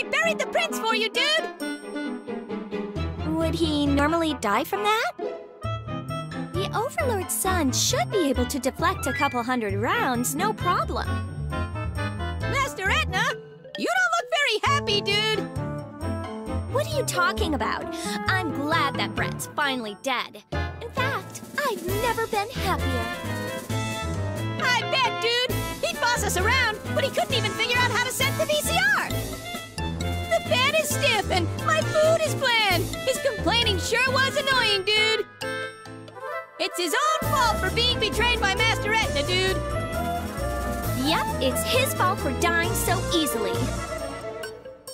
We buried the prince for you, dude! Would he normally die from that? The Overlord's son should be able to deflect a couple hundred rounds, no problem. Master Etna, you don't look very happy, dude! What are you talking about? I'm glad that Brett's finally dead. In fact, I've never been happier. I bet, dude! He'd boss us around, but he couldn't even figure out how to set the VCR! The bed is stiff and my food is bland! His complaining sure was annoying, dude! It's his own fault for being betrayed by Master Etna, dude! Yep, it's his fault for dying so easily.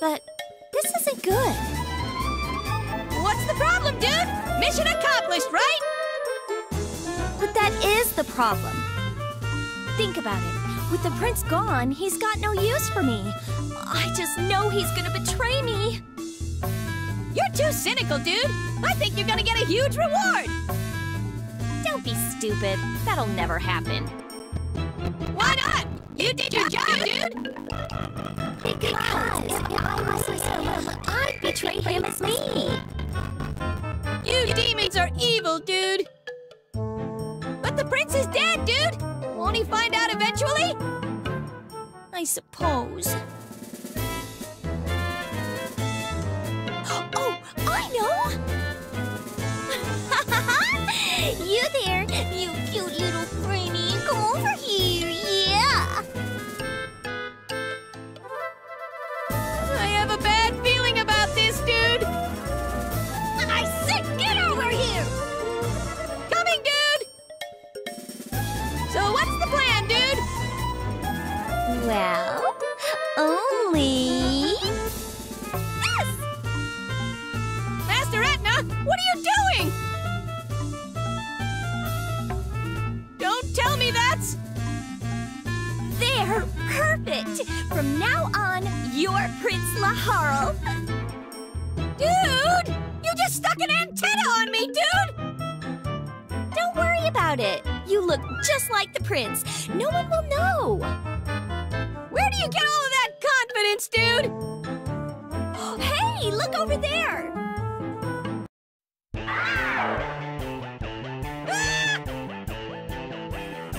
But this isn't good. What's the problem, dude? Mission accomplished, right? But that is the problem. Think about it. With the prince gone, he's got no use for me. I just know he's gonna betray me. You're too cynical, dude. I think you're gonna get a huge reward. Don't be stupid. That'll never happen. Why not? You did your job, dude! Because if I was him, I'd betray him as me! You demons are evil, dude! But the prince is dead, dude! Won't he find out eventually? I suppose. Oh, I know! You there, you cute little Prinny, come over here, yeah! I have a bad feeling about this, dude! I said get over here! Coming, dude! So what's the plan, dude? Well, only... This! Master Etna, what are you doing? Tell me that's... There, perfect! From now on, you're Prince Laharl. Dude! You just stuck an antenna on me, dude! Don't worry about it. You look just like the prince. No one will know. Where do you get all of that confidence, dude? Hey, look over there!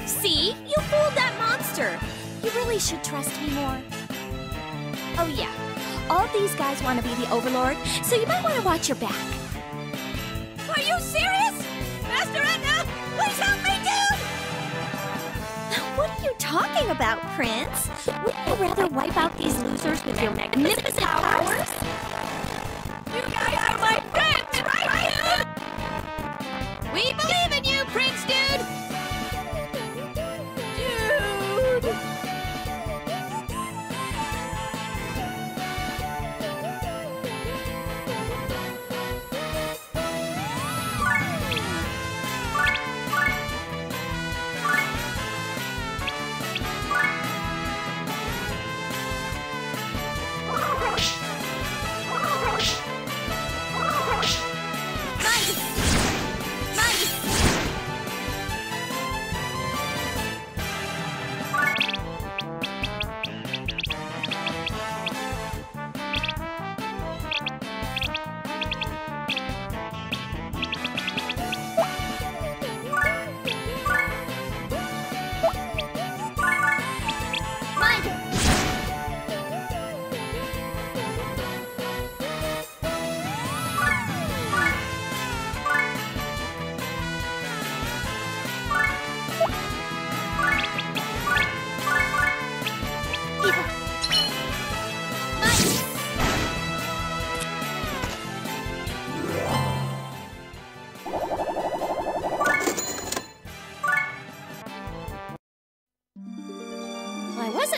See? You fooled that monster! You really should trust me more. Oh yeah, all these guys want to be the Overlord, so you might want to watch your back. Are you serious? Master Etna, please help me, dude! What are you talking about, Prince? Wouldn't you rather wipe out these losers with your magnificent powers? You guys are my friends, right, dude? We believe in you, Prince, dude!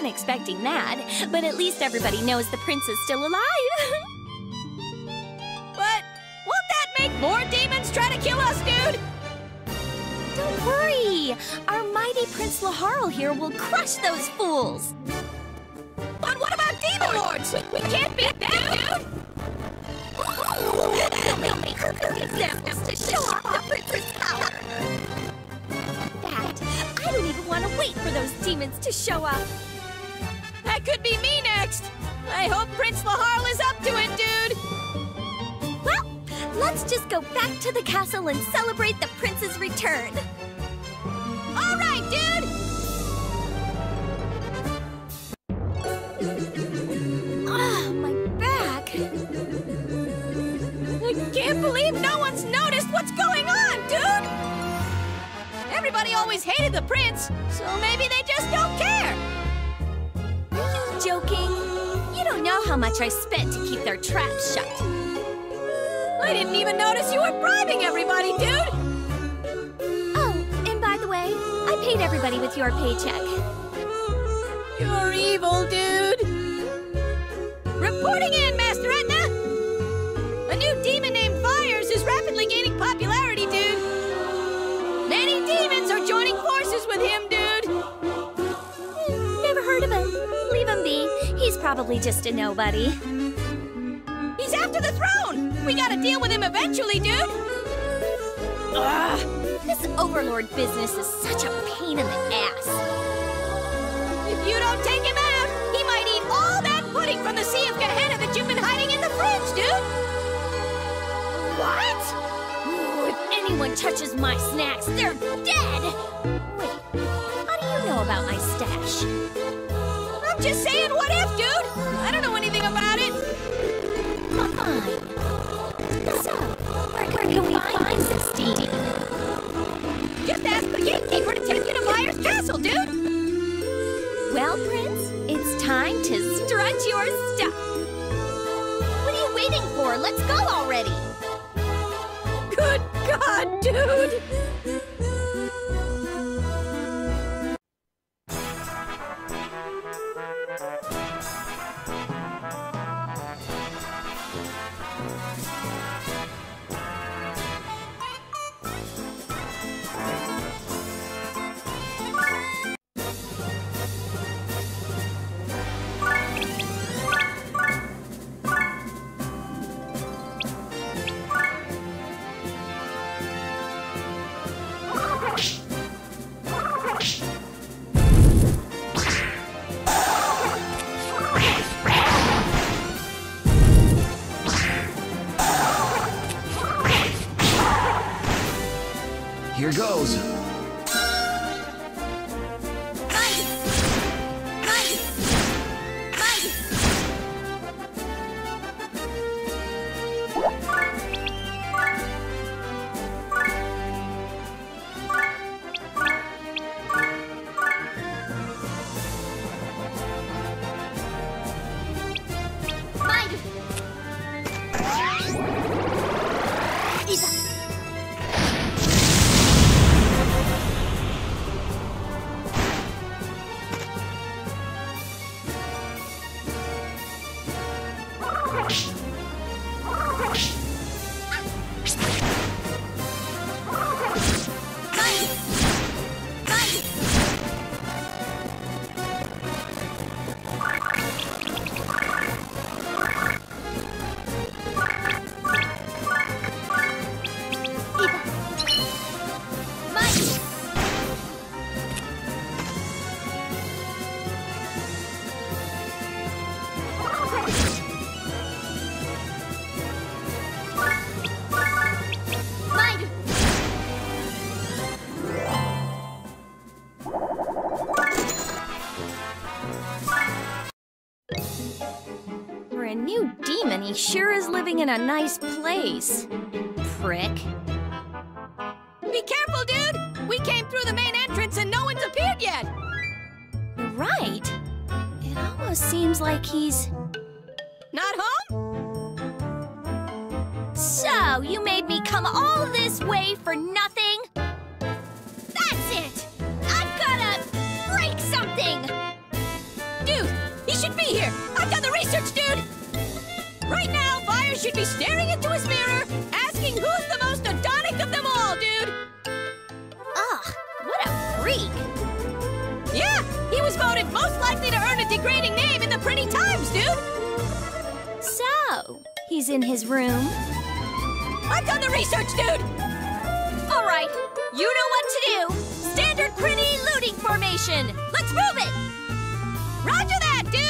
Expecting that, but at least everybody knows the prince is still alive. But won't that make more demons try to kill us, dude? Don't worry, our mighty Prince Laharl here will crush those fools. But what about demon lords? We can't beat that, dude. They'll make perfect examples to show off the prince's power. That I don't even want to wait for those demons to show up. Could be me next! I hope Prince Laharl is up to it, dude! Well, let's just go back to the castle and celebrate the prince's return. All right, dude! Ah, my back. I can't believe no one's noticed what's going on, dude! Everybody always hated the prince, so maybe they just don't care. Are you joking? I don't know how much I spent to keep their traps shut. I didn't even notice you were bribing everybody, dude! Oh, and by the way, I paid everybody with your paycheck. You're evil, dude! Reporting in, Master Etna! A new demon named Fires is rapidly gaining popularity, dude! Many demons are joining forces with him, dude! Never heard of him. Leave him be. He's probably just a nobody. He's after the throne! We gotta deal with him eventually, dude! Ugh! This overlord business is such a pain in the ass. If you don't take him out, he might eat all that pudding from the Sea of Gehenna that you've been hiding in the fridge, dude! What? Ooh, if anyone touches my snacks, they're dead! Wait, how do you know about my stash? I'm just saying, what if, dude? I don't know anything about it. Fine. So, where can we find Sestini? Just ask the gatekeeper to take you to Vyers Castle, dude! Well, Prince, it's time to strut your stuff. What are you waiting for? Let's go already. Good God, dude! Here goes. He sure is living in a nice place, prick. Be careful, dude! We came through the main entrance and no one's appeared yet! Right. It almost seems like he's... not home? So, you made me come all this way for nothing? That's it! I've gotta break something! Dude, he should be here! I've done the research, dude! Right now, Vyers should be staring into his mirror, asking who's the most Adonic of them all, dude! Ugh, what a freak! Yeah, he was voted most likely to earn a degrading name in the Prinny Times, dude! So, he's in his room. I've done the research, dude! All right, you know what to do! Standard Prinny looting formation! Let's move it! Roger that, dude!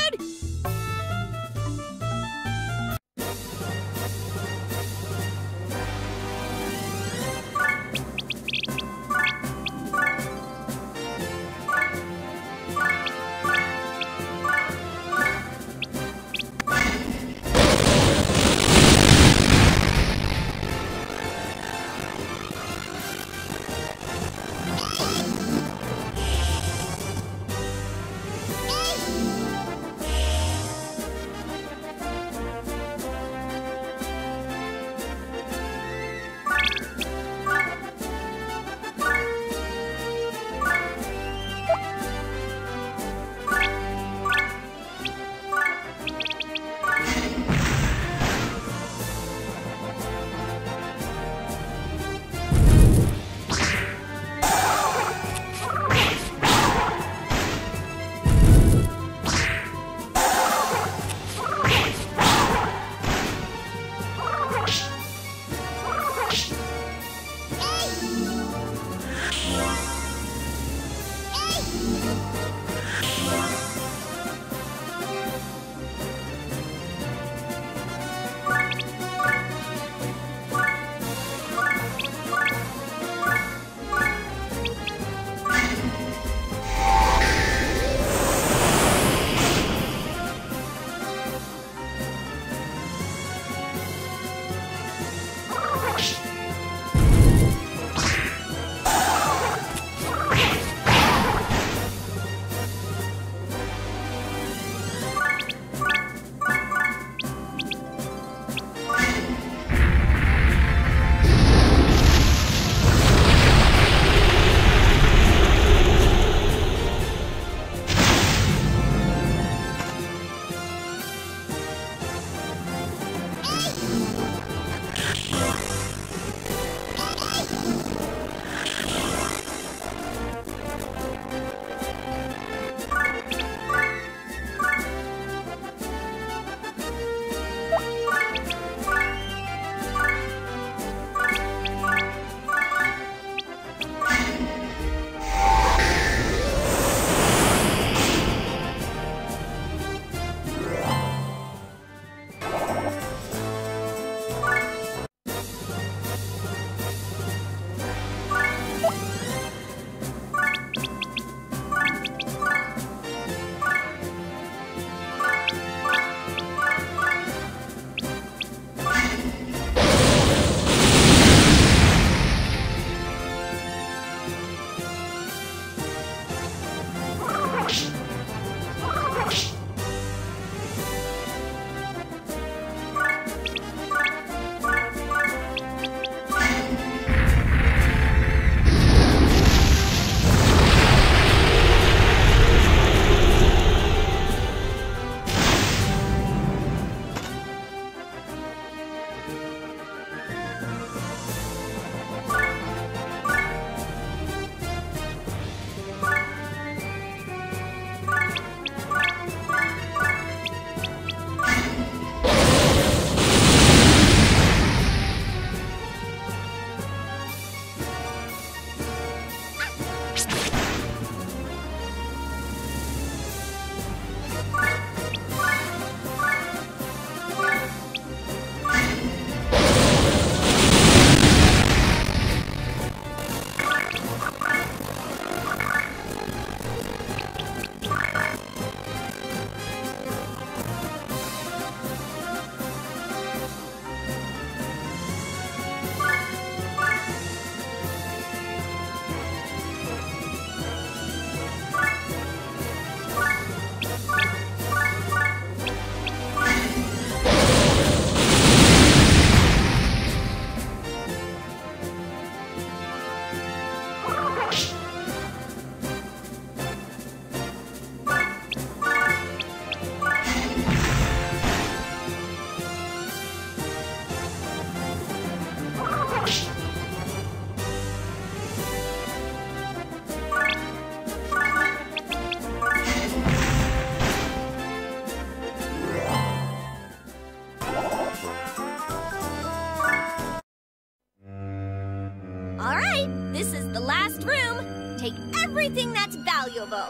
valuable.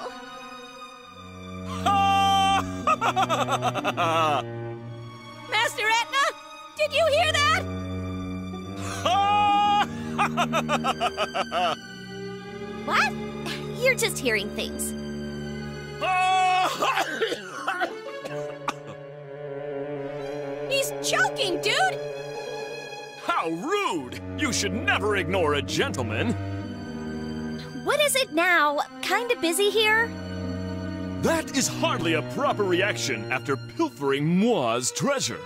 Master Etna, did you hear that? What? You're just hearing things. He's choking, dude! How rude! You should never ignore a gentleman. What is it now? Kinda busy here? That is hardly a proper reaction after pilfering Moi's treasure.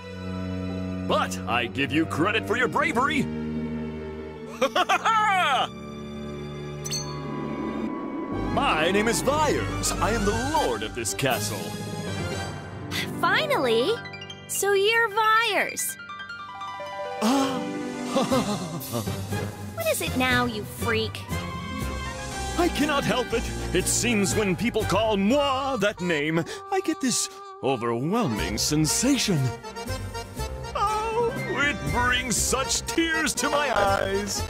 But I give you credit for your bravery. My name is Vyers. I am the lord of this castle. Finally! So you're Vyers. What is it now, you freak? I cannot help it. It seems when people call moi that name, I get this overwhelming sensation. Oh, it brings such tears to my eyes.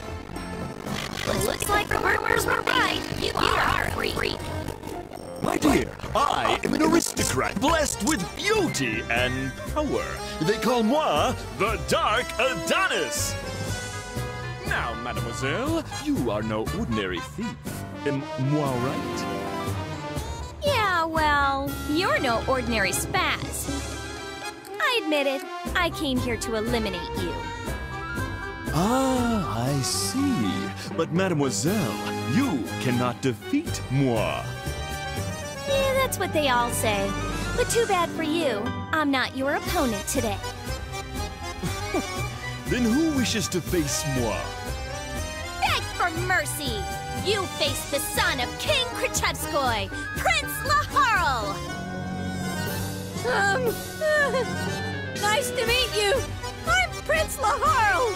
Well, looks like the murmurs were right. You are a freak. My dear, I am an aristocrat blessed with beauty and power. They call moi the Dark Adonis. Now, mademoiselle, you are no ordinary thief. Am moi right? Yeah, well, you're no ordinary spaz. I admit it, I came here to eliminate you. Ah, I see. But mademoiselle, you cannot defeat moi. Yeah, that's what they all say. But too bad for you. I'm not your opponent today. Then who wishes to face moi? Beg for mercy! You face the son of King Krichevskoi, Prince Laharl! Nice to meet you! I'm Prince Laharl,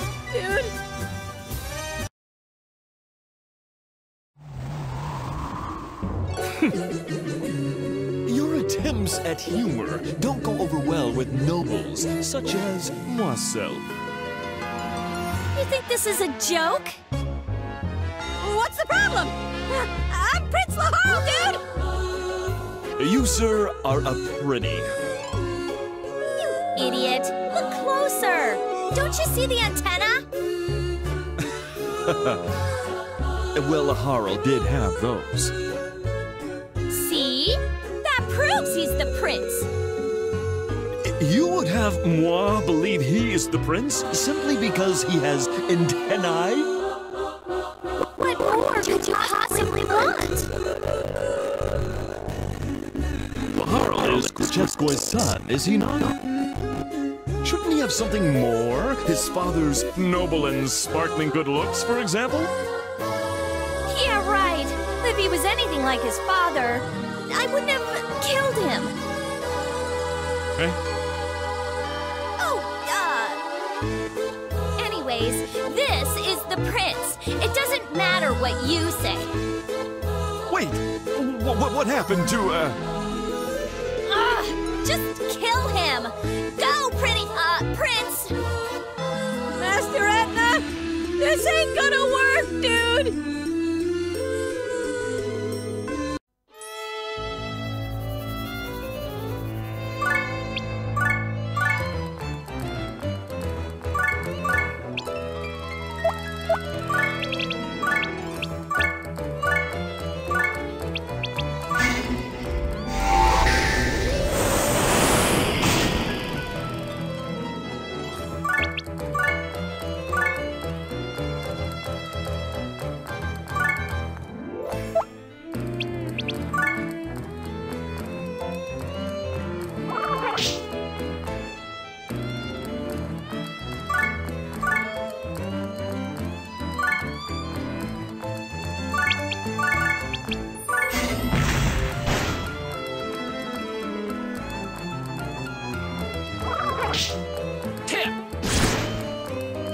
dude! Your attempts at humor don't go over well with nobles, such as myself. You think this is a joke? What's the problem? I'm Prince Laharl, dude! You, sir, are a Prinny. You idiot! Look closer! Don't you see the antenna? Well, Laharl did have those. He's the prince. You would have moi believe he is the prince simply because he has antennae? What more could you possibly want? Laharl is Krichevskoy's son, is he not? Shouldn't he have something more? His father's noble and sparkling good looks, for example? Yeah, right. If he was anything like his father, I wouldn't have killed him. Hey? Anyways, this is the prince. It doesn't matter what you say. Wait, what happened to, just kill him. Go, prince. Master Etna, this ain't gonna work, dude.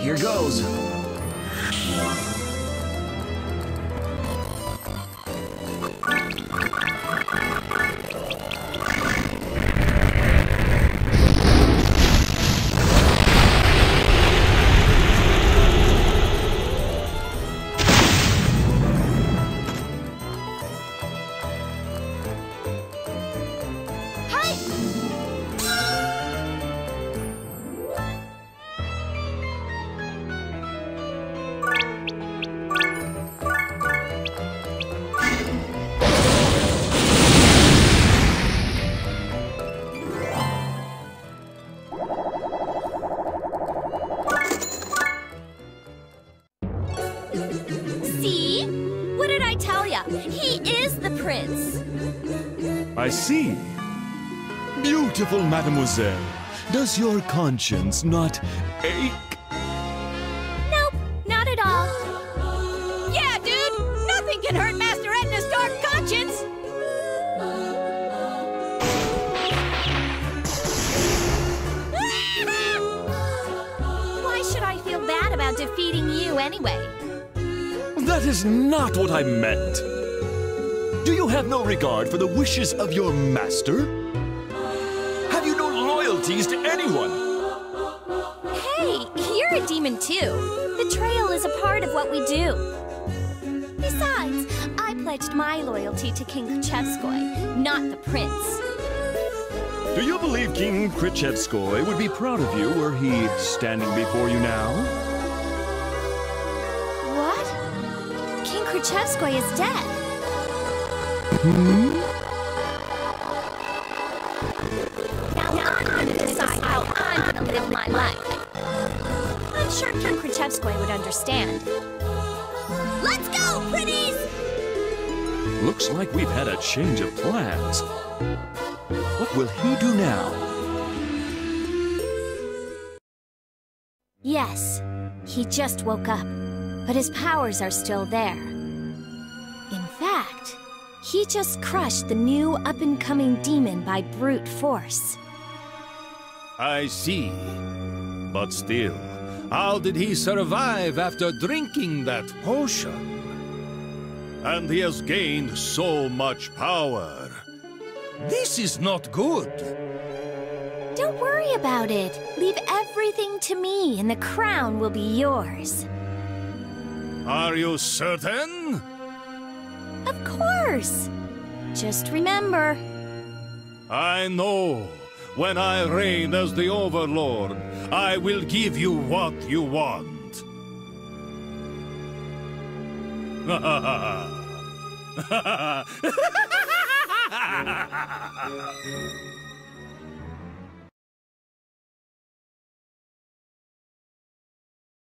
Here goes. I see. Beautiful mademoiselle, does your conscience not ache? Nope, not at all. Yeah, dude, nothing can hurt Master Etna's dark conscience! Why should I feel bad about defeating you anyway? That is not what I meant. Do you have no regard for the wishes of your master? Have you no loyalties to anyone? Hey, you're a demon too. Betrayal is a part of what we do. Besides, I pledged my loyalty to King Krichevskoi, not the prince. Do you believe King Krichevskoi would be proud of you were he standing before you now? What? King Krichevskoi is dead. Now I'm going to decide how I'm going to live my life. I'm sure King Krichevskoi would understand. Let's go, pretties! Looks like we've had a change of plans. What will he do now? Yes, he just woke up, but his powers are still there. In fact, he just crushed the new up-and-coming demon by brute force. I see. But still, how did he survive after drinking that potion? And he has gained so much power. This is not good. Don't worry about it. Leave everything to me, and the crown will be yours. Are you certain? Of course. Just remember. I know. When I reign as the Overlord, I will give you what you want. Ha ha ha ha. Ha ha ha ha ha ha ha ha ha.